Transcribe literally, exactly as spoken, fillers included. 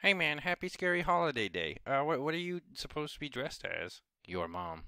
Hey man, happy scary holiday day. Uh, what, what are you supposed to be dressed as? Your mom.